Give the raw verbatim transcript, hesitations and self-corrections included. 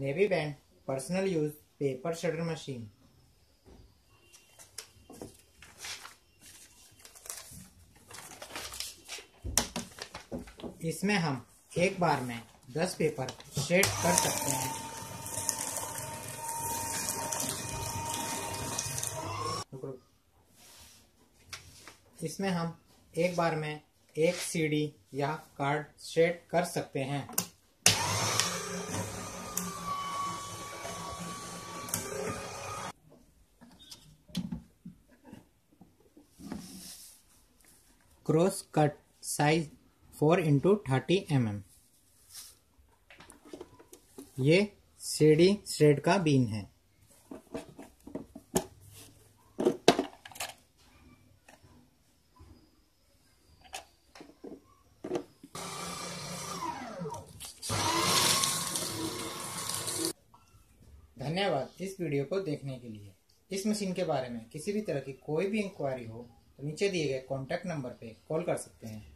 नेमीबैंड personal use paper shredder machine. इसमें हम एक बार में दस पेपर शेड कर सकते हैं। इसमें हम एक बार में एक सीडी या कार्ड शेड कर सकते हैं। Cross cut size four into thirty M M. ये सीडी थ्रेड का बीन है। धन्यवाद इस वीडियो को देखने के लिए। इस मशीन के बारे में किसी भी तरह की कोई भी इंक्वायरी हो तो नीचे दिए गए कॉन्टैक्ट नंबर पे कॉल कर सकते हैं।